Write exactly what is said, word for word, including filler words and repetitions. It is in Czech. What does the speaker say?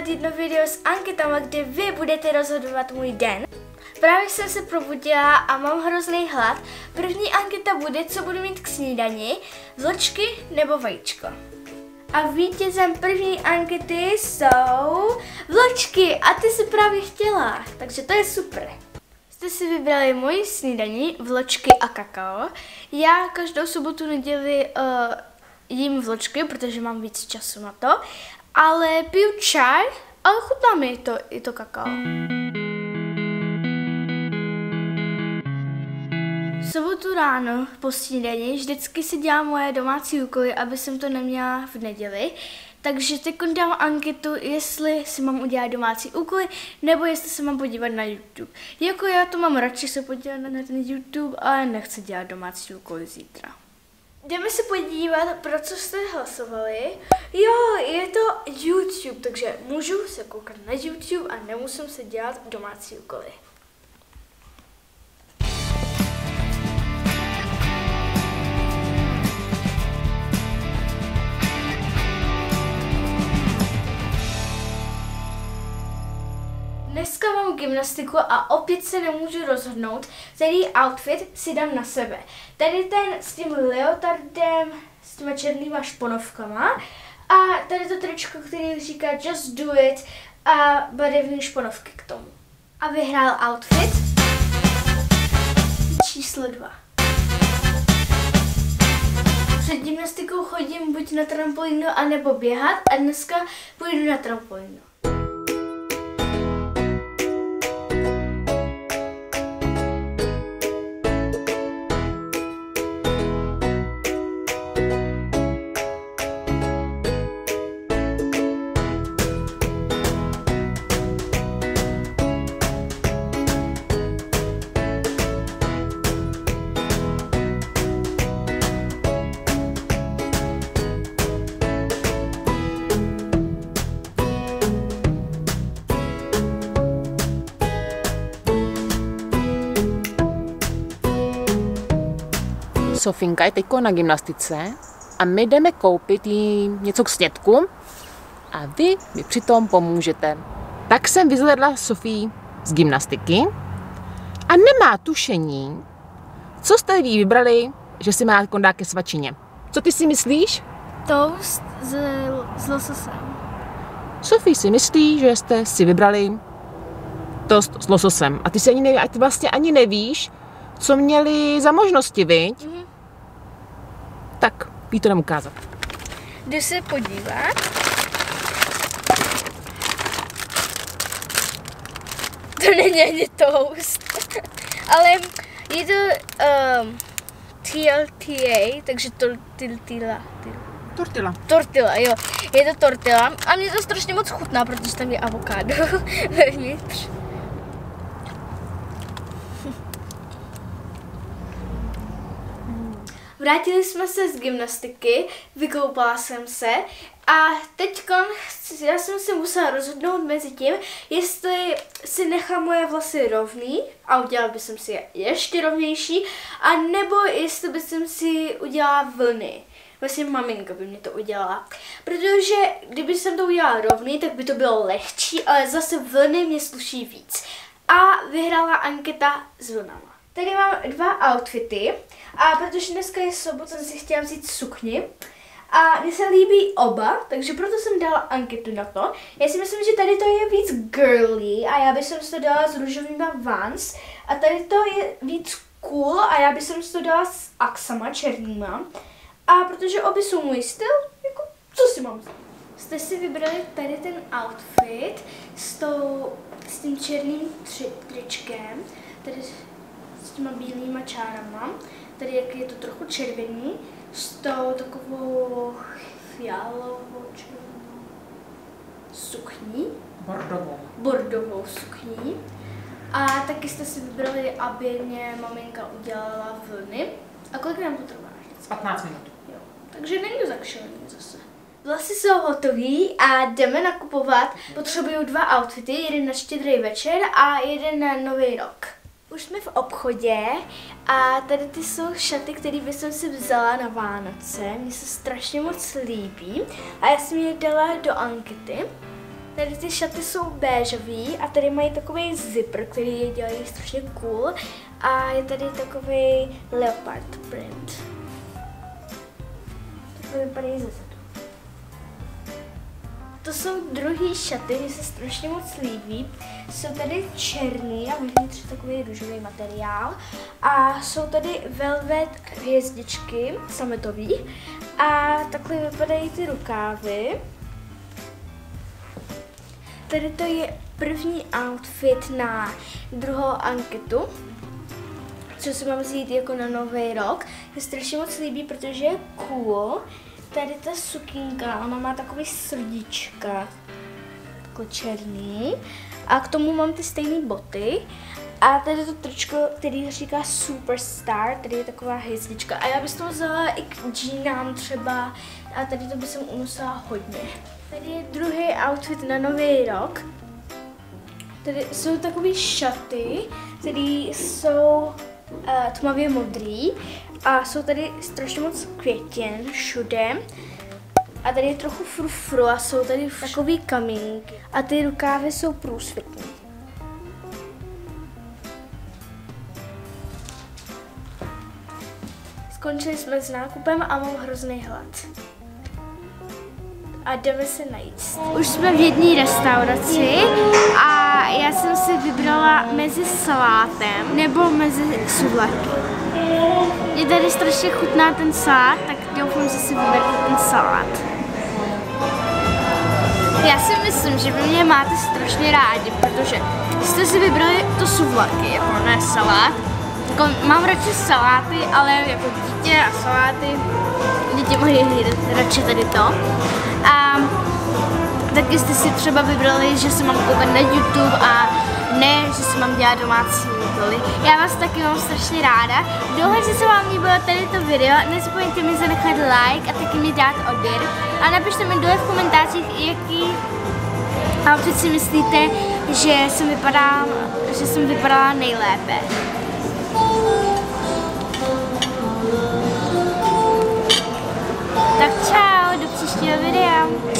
udělat jedno video s anketama, kde vy budete rozhodovat můj den. Právě jsem se probudila a mám hrozný hlad. První anketa bude, co budu mít k snídani, vločky nebo vajíčko. A vítězem první ankety jsou vločky a ty si právě chtěla, takže to je super. Jste si vybrali moji snídaní, vločky a kakao. Já každou sobotu neděli uh, jím vločky, protože mám víc času na to, ale piju čaj, ale chutná mi to, i to kakao. V sobotu ráno po snídani vždycky si dělám moje domácí úkoly, aby jsem to neměla v neděli. Takže teď dám anketu, jestli si mám udělat domácí úkoly, nebo jestli se mám podívat na YouTube. Jako já to mám radši se podívat na ten YouTube, ale nechci dělat domácí úkoly zítra. Jdeme se podívat, pro co jste hlasovali. Jo, je to YouTube, takže můžu se koukat na YouTube a nemusím se dělat domácí úkoly. Dneska mám gymnastiku a opět se nemůžu rozhodnout, který outfit si dám na sebe. Tady ten s tím leotardem, s těma černýma šponovkama a tady to tričko, který říká Just Do It a barevné šponovky k tomu. A vyhrál outfit číslo dva. Před gymnastikou chodím buď na trampolínu anebo běhat a dneska půjdu na trampolínu. Sofinka je teď na gymnastice a my jdeme koupit jí něco k snědku a vy mi přitom pomůžete. Tak jsem vyzvedla Sofii z gymnastiky a nemá tušení, co jste jí vybrali, že si má dát ke svačině. Co ty si myslíš? Toast s lososem. Sofie si myslí, že jste si vybrali toast s lososem a ty, si ani neví, a ty vlastně ani nevíš, co měli za možnosti, viď? Mm-hmm. Tak, jí to dám ukázat. Jdu se podívat. To není ani toast. Ale je to um, T L T A, takže tortilla. Tortilla. Tortilla, jo. Je to tortilla a mě to strašně moc chutná, protože tam je avokádo vevnitř. Vrátili jsme se z gymnastiky, vykoupala jsem se a teď já jsem se musela rozhodnout mezi tím, jestli si nechám moje vlasy rovný a udělala bych si je ještě rovnější, a nebo jestli bych si udělala vlny. Vlastně maminka by mě to udělala, protože kdyby jsem to udělala rovný, tak by to bylo lehčí, ale zase vlny mě sluší víc. A vyhrála anketa s vlnama. Tady mám dva outfity a protože dneska je sobota, jsem si chtěla vzít sukni a mně se líbí oba, takže proto jsem dala anketu na to. Já si myslím, že tady to je víc girly a já bych si to dala s růžovýma Vans a tady to je víc cool a já bych si to dala s axama černýma a protože oba jsou můj styl, jako co si mám vzít? Jste si vybrali tady ten outfit s, tou, s tím černým tri, tričkem, tady s těma bílýma čárama, tady jak je to trochu červený, s tou takovou fialovou červenou sukní. Bordovou. Bordovou sukní. A taky jste si vybrali, aby mě maminka udělala vlny. A kolik nám to trvá? patnáct minut. Jo, takže není to zakšelení zase. Vlasy jsou hotový a jdeme nakupovat. Potřebuju dva outfity, jeden na štědrý večer a jeden na nový rok. Už jsme v obchodě a tady ty jsou šaty, které bych si vzala na Vánoce. Mně se strašně moc líbí a já jsem je dala do ankety. Tady ty šaty jsou béžový a tady mají takový zipper, který je dělají strašně cool. A je tady takový leopard print. To vypadají ze zadu. To jsou druhý šaty, mě se strašně moc líbí. Jsou tady černý a vevnitř takový růžový materiál. A jsou tady velvet hvězdičky, sametový. A takhle vypadají ty rukávy. Tady to je první outfit na druhou anketu, co si mám vzít jako na nový rok. Mě strašně moc líbí, protože je cool. Tady ta sukínka, ona má takový srdíčka, jako černý. A k tomu mám ty stejné boty. A tady to tričko, který říká Superstar, tady je taková hvězdička. A já bych to vzala i k džínám třeba, a tady to bych unosila hodně. Tady je druhý outfit na nový rok. Tady jsou takové šaty, které jsou uh, tmavě modrý. A jsou tady strašně moc květin všude. A tady je trochu frufru a jsou tady takový kamínky. A ty rukávy jsou průsvitné. Skončili jsme s nákupem a mám hrozný hlad. A jdeme se najít. Už jsme v jedné restauraci a já jsem si vybrala mezi salátem nebo mezi souvlaky. Je tady strašně chutná ten salát, tak doufám, že si vyberete ten salát. Já si myslím, že vy mě máte strašně rádi, protože jste si vybrali to souvlaky, jako ne salát. Mám radši saláty, ale jako dítě a saláty, děti mají radši tady to. A taky jste si třeba vybrali, že se mám koukat na YouTube a ne, že se mám dělat domácí úkoly. Já vás taky mám strašně ráda. Doufám, že se vám líbilo tady to video. Nezapomeňte mi zanechat like a taky mi dát odběr. A napište mi dole v komentářích, jaký outfit si myslíte, že jsem vypadala, že jsem vypadala nejlépe. Tak čau, do příštího videa.